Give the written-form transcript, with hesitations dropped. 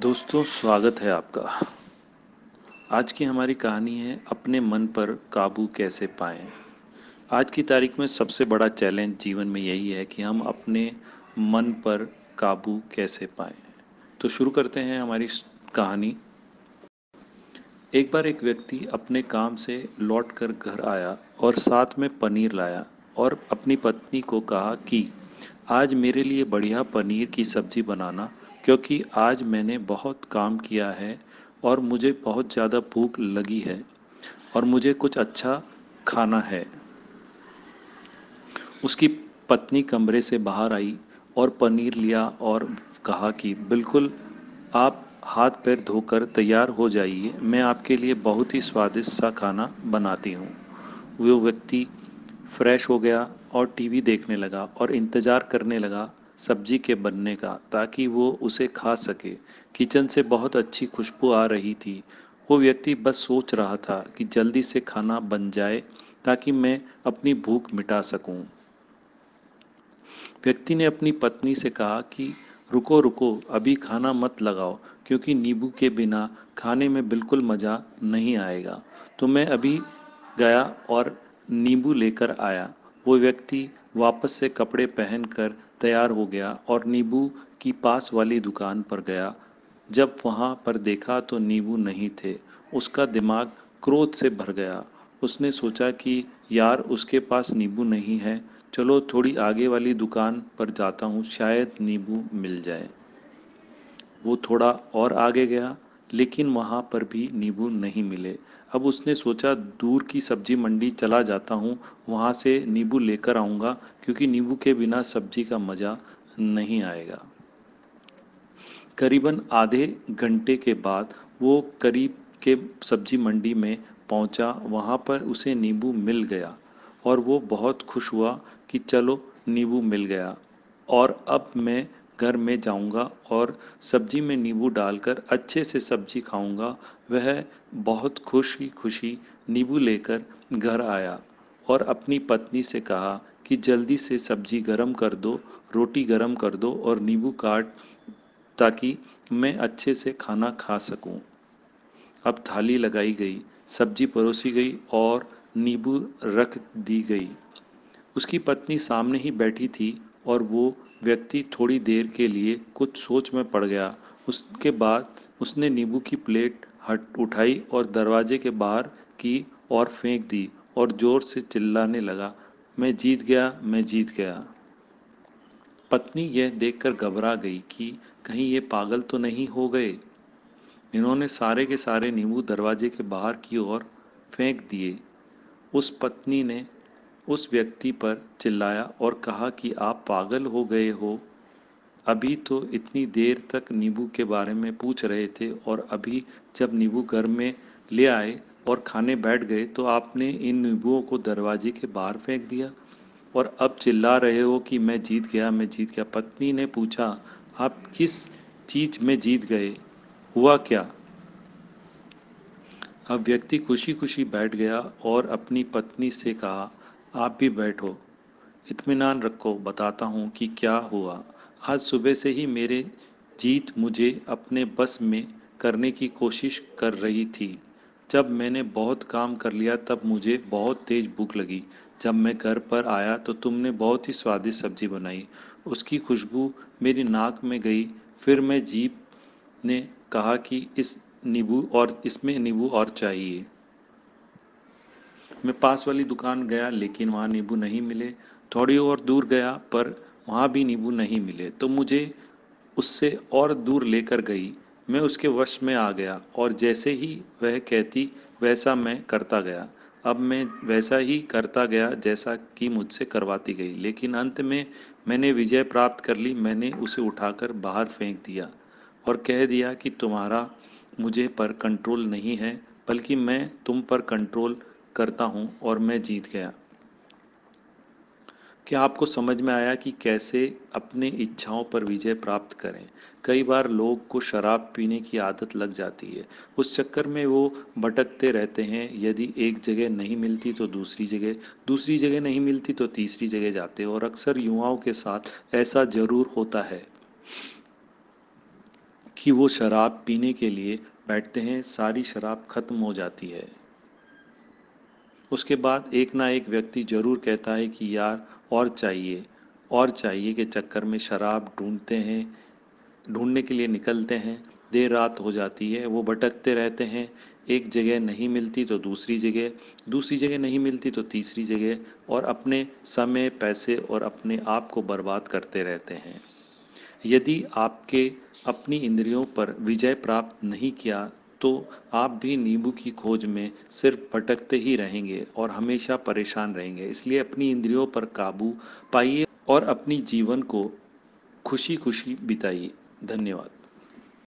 दोस्तों स्वागत है आपका। आज की हमारी कहानी है अपने मन पर काबू कैसे पाएं। आज की तारीख में सबसे बड़ा चैलेंज जीवन में यही है कि हम अपने मन पर काबू कैसे पाएं। तो शुरू करते हैं हमारी कहानी। एक बार एक व्यक्ति अपने काम से लौटकर घर आया और साथ में पनीर लाया और अपनी पत्नी को कहा कि आज मेरे लिए बढ़िया पनीर की सब्जी बनाना, क्योंकि आज मैंने बहुत काम किया है और मुझे बहुत ज़्यादा भूख लगी है और मुझे कुछ अच्छा खाना है। उसकी पत्नी कमरे से बाहर आई और पनीर लिया और कहा कि बिल्कुल, आप हाथ पैर धोकर तैयार हो जाइए, मैं आपके लिए बहुत ही स्वादिष्ट सा खाना बनाती हूँ। वो व्यक्ति फ्रेश हो गया और टीवी देखने लगा और इंतज़ार करने लगा सब्जी के बनने का, ताकि वो उसे खा सके। किचन से बहुत अच्छी खुशबू आ रही थी। वो व्यक्ति बस सोच रहा था कि जल्दी से खाना बन जाए ताकि मैं अपनी भूख मिटा सकूं। व्यक्ति ने अपनी पत्नी से कहा कि रुको रुको, अभी खाना मत लगाओ, क्योंकि नींबू के बिना खाने में बिल्कुल मज़ा नहीं आएगा। तो मैं अभी गया और नींबू लेकर आया। वो व्यक्ति वापस से कपड़े पहनकर तैयार हो गया और नींबू की पास वाली दुकान पर गया। जब वहाँ पर देखा तो नींबू नहीं थे। उसका दिमाग क्रोध से भर गया। उसने सोचा कि यार, उसके पास नींबू नहीं है, चलो थोड़ी आगे वाली दुकान पर जाता हूँ, शायद नींबू मिल जाए। वो थोड़ा और आगे गया लेकिन वहाँ पर भी नींबू नहीं मिले। अब उसने सोचा दूर की सब्जी मंडी चला जाता हूँ, वहाँ से नींबू लेकर आऊँगा, क्योंकि नींबू के बिना सब्जी का मज़ा नहीं आएगा। करीबन आधे घंटे के बाद वो करीब के सब्जी मंडी में पहुँचा। वहाँ पर उसे नींबू मिल गया और वो बहुत खुश हुआ कि चलो नींबू मिल गया और अब मैं घर में जाऊंगा और सब्जी में नींबू डालकर अच्छे से सब्जी खाऊंगा। वह बहुत खुशी खुशी नींबू लेकर घर आया और अपनी पत्नी से कहा कि जल्दी से सब्जी गरम कर दो, रोटी गरम कर दो और नींबू काट, ताकि मैं अच्छे से खाना खा सकूं। अब थाली लगाई गई, सब्जी परोसी गई और नींबू रख दी गई। उसकी पत्नी सामने ही बैठी थी और वो व्यक्ति थोड़ी देर के लिए कुछ सोच में पड़ गया। उसके बाद उसने नींबू की प्लेट उठाई और दरवाजे के बाहर की और फेंक दी और जोर से चिल्लाने लगा, मैं जीत गया, मैं जीत गया। पत्नी यह देखकर घबरा गई कि कहीं ये पागल तो नहीं हो गए। इन्होंने सारे के सारे नींबू दरवाजे के बाहर की ओर फेंक दिए। उस पत्नी ने उस व्यक्ति पर चिल्लाया और कहा कि आप पागल हो गए हो, अभी तो इतनी देर तक नींबू के बारे में पूछ रहे थे और अभी जब नींबू घर में ले आए और खाने बैठ गए तो आपने इन नींबुओं को दरवाजे के बाहर फेंक दिया और अब चिल्ला रहे हो कि मैं जीत गया, मैं जीत गया। पत्नी ने पूछा, आप किस चीज़ में जीत गए, हुआ क्या? अब व्यक्ति खुशी खुशी बैठ गया और अपनी पत्नी से कहा, आप भी बैठो, इत्मीनान रखो, बताता हूँ कि क्या हुआ। आज सुबह से ही मेरे जीत मुझे अपने बस में करने की कोशिश कर रही थी। जब मैंने बहुत काम कर लिया तब मुझे बहुत तेज़ भूख लगी। जब मैं घर पर आया तो तुमने बहुत ही स्वादिष्ट सब्जी बनाई, उसकी खुशबू मेरी नाक में गई। फिर मैं जीप ने कहा कि इसमें नींबू और चाहिए। मैं पास वाली दुकान गया लेकिन वहाँ नींबू नहीं मिले। थोड़ी और दूर गया पर वहाँ भी नींबू नहीं मिले, तो मुझे उससे और दूर लेकर गई। मैं उसके वश में आ गया और जैसे ही वह कहती वैसा मैं करता गया। अब मैं वैसा ही करता गया जैसा कि मुझसे करवाती गई, लेकिन अंत में मैंने विजय प्राप्त कर ली। मैंने उसे उठाकर बाहर फेंक दिया और कह दिया कि तुम्हारा मुझे पर कंट्रोल नहीं है, बल्कि मैं तुम पर कंट्रोल करता हूं और मैं जीत गया। क्या आपको समझ में आया कि कैसे अपने इच्छाओं पर विजय प्राप्त करें? कई बार लोग को शराब पीने की आदत लग जाती है, उस चक्कर में वो भटकते रहते हैं। यदि एक जगह नहीं मिलती तो दूसरी जगह नहीं मिलती तो तीसरी जगह जाते हैं और अक्सर युवाओं के साथ ऐसा जरूर होता है कि वो शराब पीने के लिए बैठते हैं, सारी शराब खत्म हो जाती है। उसके बाद एक ना एक व्यक्ति जरूर कहता है कि यार और चाहिए के चक्कर में शराब ढूंढने के लिए निकलते हैं। देर रात हो जाती है, वो भटकते रहते हैं, एक जगह नहीं मिलती तो दूसरी जगह नहीं मिलती तो तीसरी जगह, और अपने समय, पैसे और अपने आप को बर्बाद करते रहते हैं। यदि आपके अपनी इंद्रियों पर विजय प्राप्त नहीं किया तो आप भी नींबू की खोज में सिर्फ भटकते ही रहेंगे और हमेशा परेशान रहेंगे। इसलिए अपनी इंद्रियों पर काबू पाइए और अपनी जीवन को खुशी खुशी बिताइए। धन्यवाद।